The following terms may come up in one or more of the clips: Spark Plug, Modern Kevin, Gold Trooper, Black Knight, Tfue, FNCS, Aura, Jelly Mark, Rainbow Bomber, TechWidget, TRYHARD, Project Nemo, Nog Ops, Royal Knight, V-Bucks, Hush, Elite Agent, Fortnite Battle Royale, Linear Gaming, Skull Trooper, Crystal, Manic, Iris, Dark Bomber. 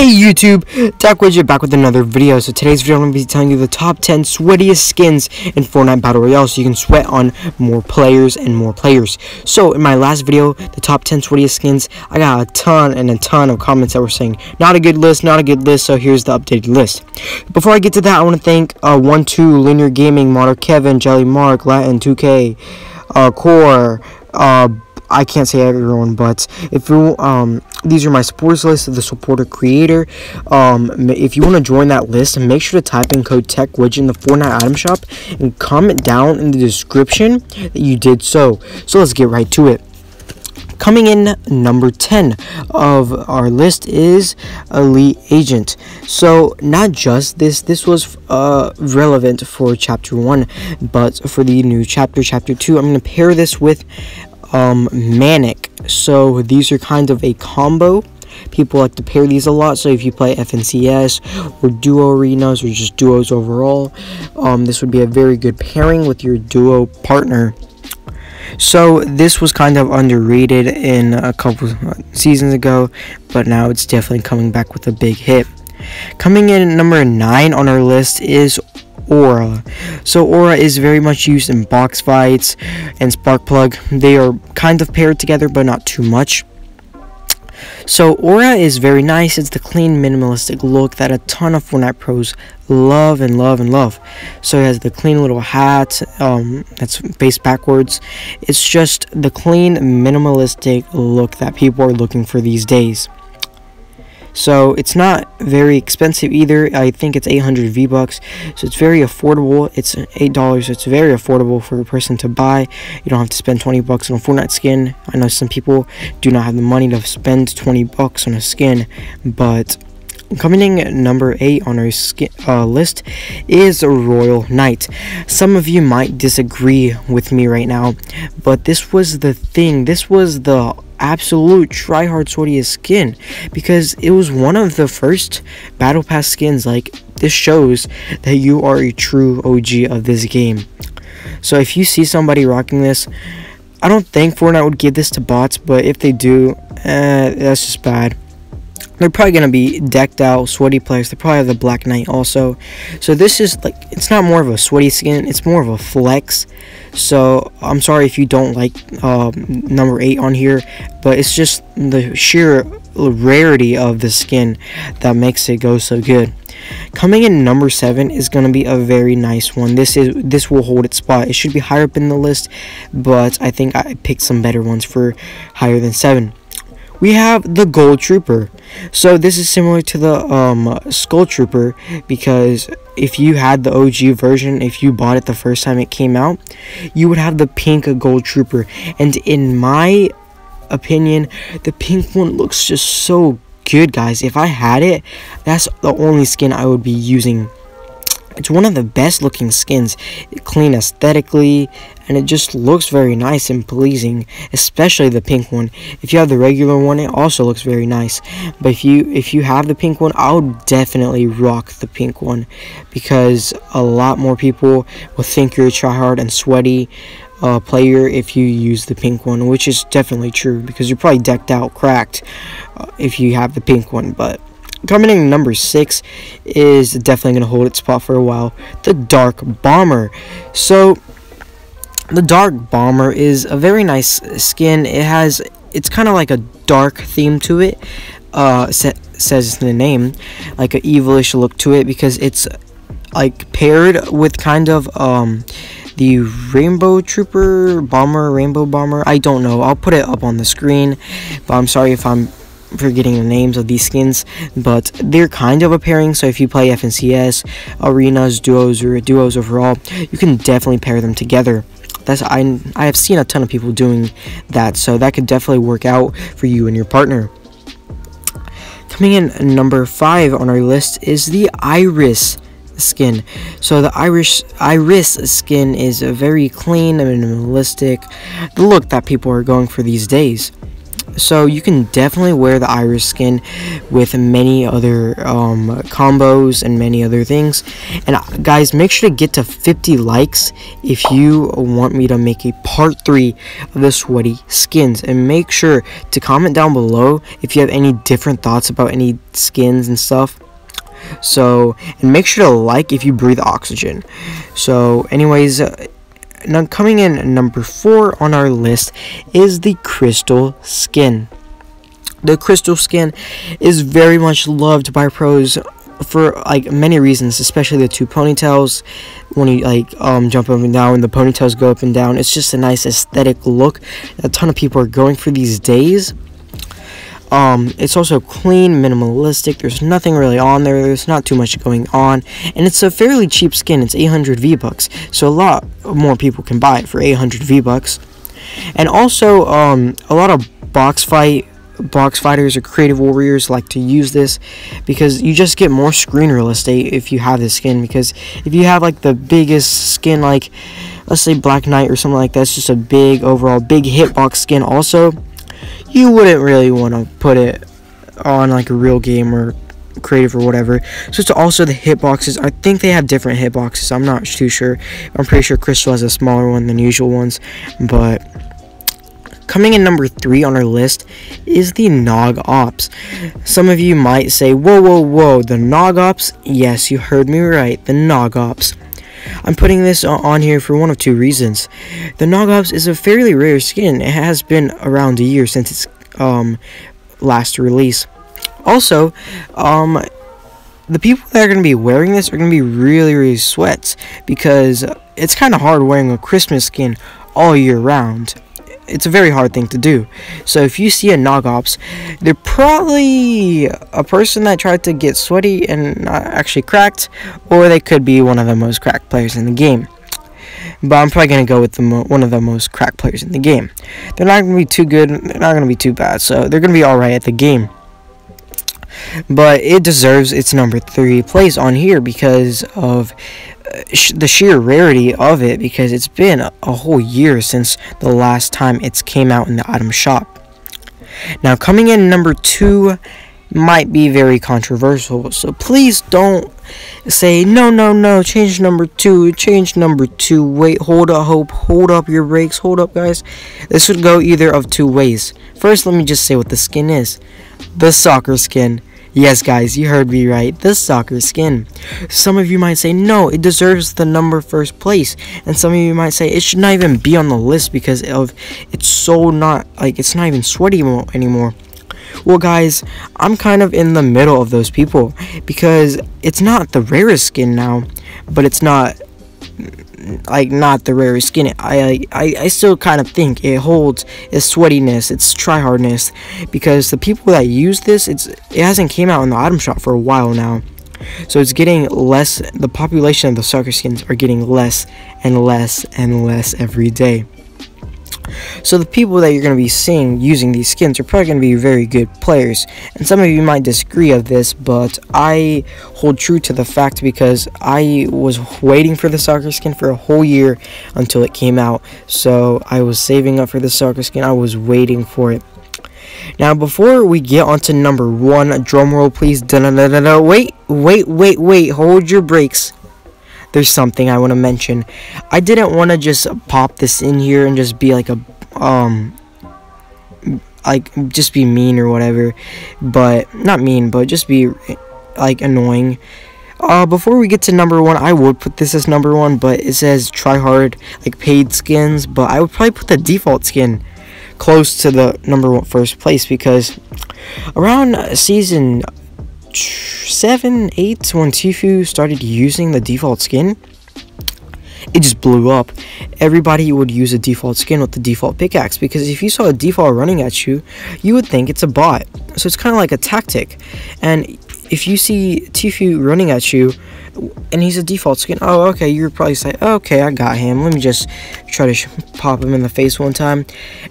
Hey YouTube, TechWidget back with another video. So today's video I'm going to be telling you the top 10 sweatiest skins in Fortnite Battle Royale so you can sweat on more players and more players. So in my last video, the top 10 sweatiest skins, I got a ton of comments that were saying, not a good list, not a good list, so here's the updated list. Before I get to that, I want to thank 1-2, Linear Gaming, Modern Kevin, Jelly Mark, Latin, 2K, Core, I can't say everyone, but if you these are my supporters list of the supporter creator. If you want to join that list, make sure to type in code TechWidget in the Fortnite item shop and comment down in the description that you did so. So let's get right to it. Coming in number 10 of our list is Elite Agent. So not just this was relevant for chapter 1, but for the new chapter 2, I'm going to pair this with Manic. So these are kind of a combo. People like to pair these a lot, so if you play FNCS or duo arenas or just duos overall, this would be a very good pairing with your duo partner. So this was kind of underrated in a couple seasons ago, but now it's definitely coming back with a big hit. Coming in at number 9 on our list is Aura. So Aura is very much used in box fights and Spark Plug. They are kind of paired together, but not too much. So Aura is very nice. It's the clean, minimalistic look that a ton of Fortnite pros love and love and love. So it has the clean little hat that's faced backwards. It's just the clean, minimalistic look that people are looking for these days. So it's not very expensive either. I think it's 800 V-Bucks, so it's very affordable. It's $8, so it's very affordable for a person to buy. You don't have to spend 20 bucks on a Fortnite skin. I know some people do not have the money to spend 20 bucks on a skin, but coming in at number 8 on our list is Royal Knight. Some of you might disagree with me right now, but this was the thing. This was the absolute tryhard sweatiest skin because it was one of the first battle pass skins. Like, this shows that you are a true OG of this game. So if you see somebody rocking this, I don't think Fortnite would give this to bots, but if they do, that's just bad. They're probably going to be decked out, sweaty players. They probably have the Black Knight also. So this is, like, it's not more of a sweaty skin. It's more of a flex. So I'm sorry if you don't like number 8 on here. But it's just the sheer rarity of the skin that makes it go so good. Coming in number 7 is going to be a very nice one. This will hold its spot. It should be higher up in the list. But I think I picked some better ones for higher than 7. We have the Gold Trooper. So this is similar to the Skull Trooper, because if you had the OG version, if you bought it the first time it came out, you would have the pink Gold Trooper. And in my opinion, the pink one looks just so good, guys. If I had it, that's the only skin I would be using. It's one of the best looking skins, clean aesthetically, and it just looks very nice and pleasing, especially the pink one. If you have the regular one, it also looks very nice, but if you have the pink one, I would definitely rock the pink one, because a lot more people will think you're a tryhard and sweaty player if you use the pink one, which is definitely true, because you're probably decked out cracked if you have the pink one. But coming in number 6 is definitely going to hold its spot for a while, the Dark Bomber. So the Dark Bomber is a very nice skin. It's kind of like a dark theme to it. Says the name, like an evilish look to it, because it's like paired with kind of the Rainbow Trooper Bomber, Rainbow Bomber. I don't know. I'll put it up on the screen, but I'm sorry if I'm forgetting the names of these skins, but they're kind of a pairing. So if you play FNCS, arenas, duos, or duos overall, you can definitely pair them together. I have seen a ton of people doing that, so that could definitely work out for you and your partner. Coming in number 5 on our list is the Iris skin. So the Iris skin is a very clean and minimalistic, the look that people are going for these days. So you can definitely wear the Iris skin with many other combos and many other things. And guys, make sure to get to 50 likes if you want me to make a part 3 of the sweaty skins. And make sure to comment down below if you have any different thoughts about any skins and stuff. So, and make sure to like if you breathe oxygen. So anyways, now coming in at number 4 on our list is the Crystal skin. The Crystal skin is very much loved by pros for like many reasons, especially the two ponytails. When you like jump up and down, the ponytails go up and down. It's just a nice aesthetic look. A ton of people are going for these days. It's also clean, minimalistic. There's nothing really on there. There's not too much going on, and it's a fairly cheap skin. It's 800 V-bucks, so a lot more people can buy it for 800 V-bucks. And also, a lot of box fighters or creative warriors like to use this because you just get more screen real estate if you have this skin. Because if you have like the biggest skin, like let's say Black Knight or something like that, it's just a big overall big hitbox skin. Also, you wouldn't really want to put it on like a real game or creative or whatever. So it's also the hitboxes. I think they have different hitboxes. I'm not too sure. I'm pretty sure Crystal has a smaller one than usual ones. But coming in number 3 on our list is the Nog Ops. Some of you might say, whoa, whoa, whoa, the Nog Ops? Yes, you heard me right, the Nog Ops. I'm putting this on here for one of two reasons. The Nog Ops is a fairly rare skin. It has been around a year since its last release. Also, the people that are going to be wearing this are going to be really, really sweats, because it's kind of hard wearing a Christmas skin all year round. It's a very hard thing to do. So if you see a Nog Ops, they're probably a person that tried to get sweaty and not actually cracked, or they could be one of the most cracked players in the game. But I'm probably going to go with one of the most cracked players in the game. They're not going to be too good, they're not going to be too bad, so they're going to be alright at the game. But it deserves its number 3 place on here because of the sheer rarity of it, because it's been a whole year since the last time it's came out in the item shop. Now coming in number 2 might be very controversial, so please don't say no, change number 2, change number 2, wait, hold up, hope, hold up your brakes, hold up guys. This would go either of two ways. First, let me just say what the skin is. The soccer skin. Yes guys, you heard me right, the soccer skin. Some of you might say no, it deserves the number 1st place, and some of you might say it should not even be on the list because of it's so not like it's not even sweaty anymore. Well guys, I'm kind of in the middle of those people, because it's not the rarest skin now, but it's not like not the rarest skin. I still kind of think it holds its sweatiness, its tryhardness, because the people that use this, it hasn't came out in the item shop for a while now, so it's getting less. The population of the soccer skins are getting less and less and less every day. So the people that you're going to be seeing using these skins are probably going to be very good players. And some of you might disagree of this, but I hold true to the fact because I was waiting for the soccer skin for a whole year until it came out. So I was saving up for the soccer skin. I was waiting for it. Now before we get on to number 1, drumroll please. Wait, hold your brakes. There's something I want to mention. I didn't want to just pop this in here and just be like a just be mean or whatever, but not mean, but just be like annoying. Before we get to number 1, I would put this as number 1, but it says try hard like paid skins, but I would probably put the default skin close to the number 1st place, because around season 7, 8 when Tfue started using the default skin, it just blew up. Everybody would use a default skin with the default pickaxe, because if you saw a default running at you, you would think it's a bot. So it's kind of like a tactic. And if you see Tfue running at you and he's a default skin, oh okay, you're probably saying, okay, I got him, let me just try to pop him in the face one time.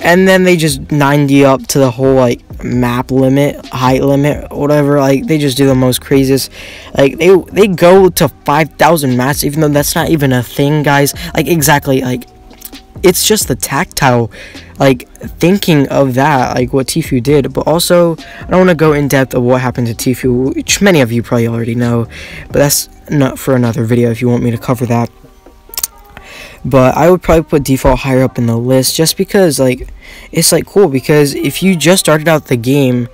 And then they just 90 up to the whole like map limit, height limit, whatever. Like they just do the most craziest, like they go to 5,000 mats, even though that's not even a thing guys. Like exactly, like it's just the tactile, like, thinking of that, like what Tfue did. But also, I don't want to go in depth of what happened to Tfue, which many of you probably already know, but that's not for another video if you want me to cover that. But I would probably put default higher up in the list, just because, like, it's like cool, because if you just started out the game,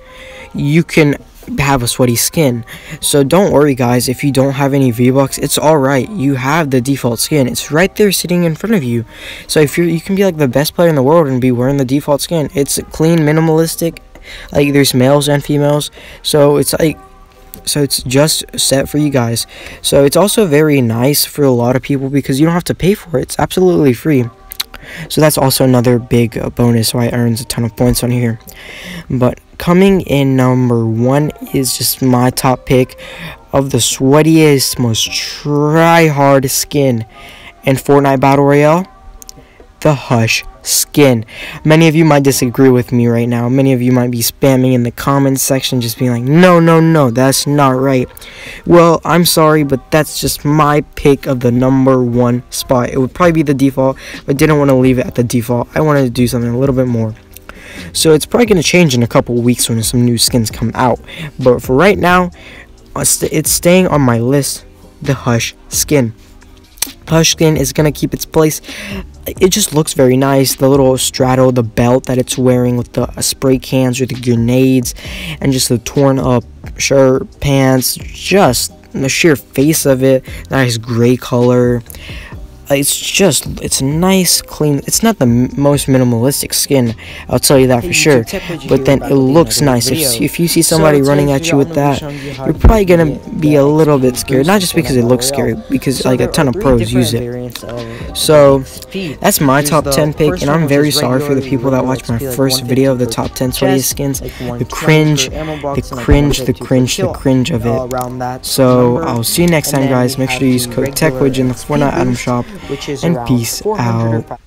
you can have a sweaty skin. So don't worry, guys, if you don't have any V-Bucks, it's all right. You have the default skin. It's right there sitting in front of you. So if you can be like the best player in the world and be wearing the default skin. It's clean, minimalistic. Like, there's males and females. So it's like, so it's just set for you guys. So it's also very nice for a lot of people because you don't have to pay for it. It's absolutely free. So that's also another big bonus why it earns a ton of points on here. But coming in number one is just my top pick of the sweatiest, most try-hard skin in Fortnite Battle Royale, the Hush skin. Many of you might disagree with me right now. Many of you might be spamming in the comments section, just being like, no, no, no, that's not right. Well, I'm sorry, but that's just my pick of the number one spot. It would probably be the default, but didn't want to leave it at the default. I wanted to do something a little bit more. So it's probably going to change in a couple weeks when some new skins come out, but for right now, it's staying on my list, the Hush skin. Hush skin is going to keep its place. It just looks very nice. The little straddle, the belt that it's wearing with the spray cans or the grenades, and just the torn up shirt, pants, just the sheer face of it, nice gray color. It's just, it's nice, clean. It's not the most minimalistic skin, I'll tell you that for sure, but then it looks nice. If you see somebody running at you with that, you're probably gonna be a little bit scared, not just because it looks scary, because like a ton of pros use it. So that's my top 10 pick, and I'm very sorry for the people that watched my first video of the top 10 sweatiest skins. The cringe of it. So I'll see you next time, guys. Make sure you use code TechWidget in the Fortnite item shop. And peace out.